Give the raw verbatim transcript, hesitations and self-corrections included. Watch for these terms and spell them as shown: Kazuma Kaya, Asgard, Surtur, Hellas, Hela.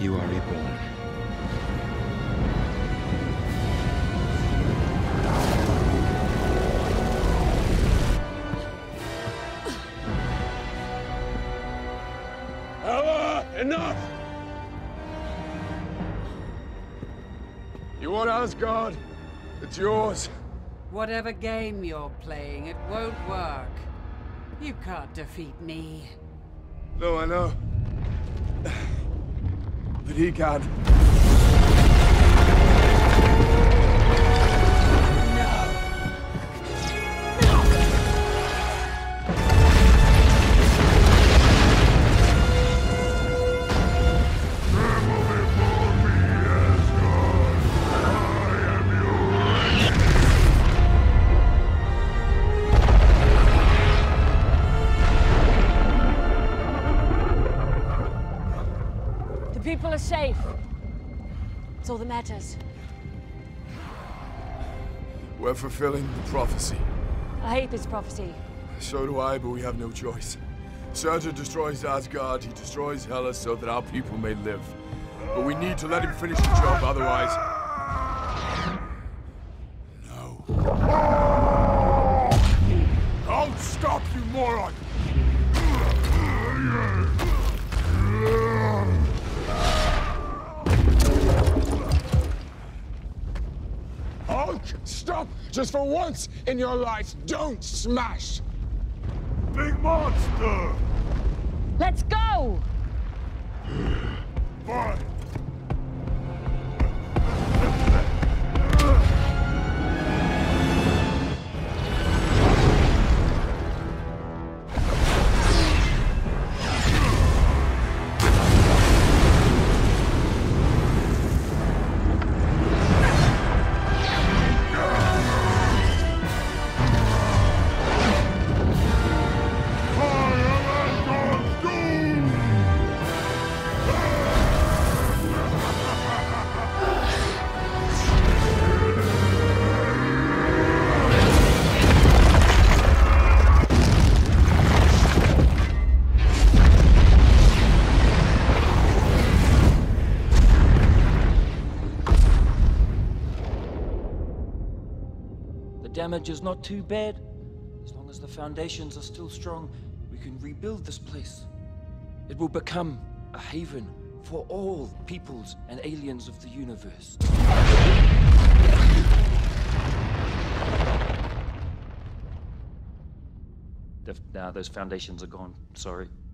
You are reborn. Hela, enough! You want Asgard? It's yours. Whatever game you're playing, it won't work. You can't defeat me. No, I know. But he can. People are safe. It's all that matters. We're fulfilling the prophecy. I hate this prophecy. So do I, but we have no choice. Surtur destroys Asgard, he destroys Hellas so that our people may live. But we need to let him finish the job, otherwise... No. I'll stop you, moron! Stop! Just for once in your life, don't smash! Big monster! Let's go! Fine. Damage is not too bad. As long as the foundations are still strong, we can rebuild this place. It will become a haven for all peoples and aliens of the universe. Now, those foundations are gone. Sorry.